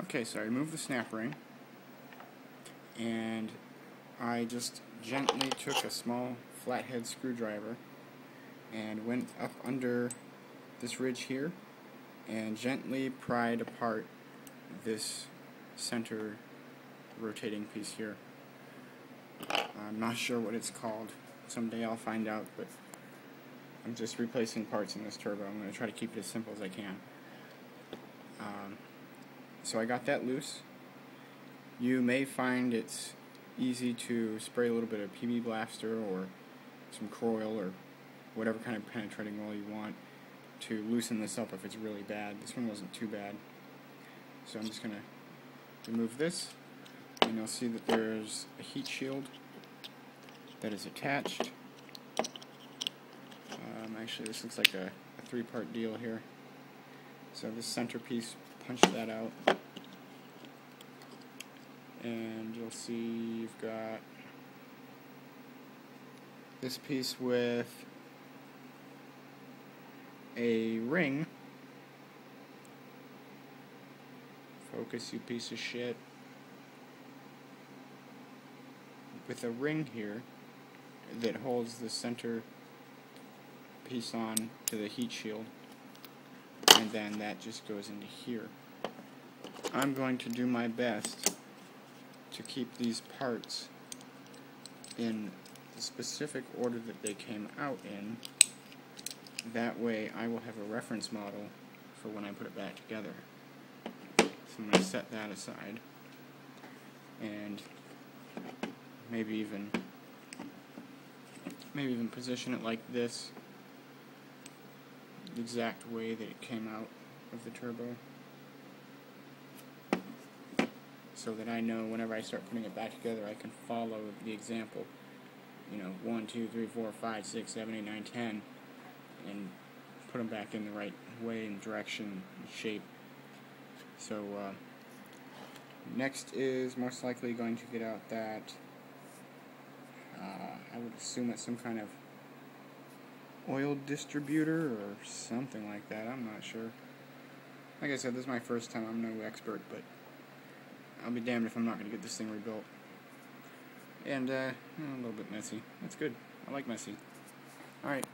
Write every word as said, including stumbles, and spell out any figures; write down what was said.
Okay, so I removed the snap ring, and I just gently took a small flathead screwdriver and went up under this ridge here and gently pried apart this center rotating piece here. I'm not sure what it's called. Someday I'll find out, but I'm just replacing parts in this turbo. I'm going to try to keep it as simple as I can. Um, so I got that loose. You may find it's easy to spray a little bit of P B Blaster or some Kroil or whatever kind of penetrating oil you want to loosen this up if it's really bad. This one wasn't too bad. So I'm just going to remove this, and you'll see that there's a heat shield that is attached. Um, actually, this looks like a, a three-part deal here. So this centerpiece, punch that out, and you'll see you've got this piece with a ring. Focus, you piece of shit. With a ring here that holds the center piece on to the heat shield, and then that just goes into here. I'm going to do my best to keep these parts in the specific order that they came out in. That way I will have a reference model for when I put it back together. So I'm going to set that aside and maybe even maybe even position it like this, the exact way that it came out of the turbo, so that I know whenever I start putting it back together I can follow the example, you know, one, two, three, four, five, six, seven, eight, nine, ten, and put them back in the right way and direction and shape. So uh, next is most likely going to get out that uh, I would assume it's some kind of oil distributor or something like that. I'm not sure. Like I said, this is my first time. I'm no expert, but I'll be damned if I'm not going to get this thing rebuilt. And uh, a little bit messy. That's good. I like messy. Alright.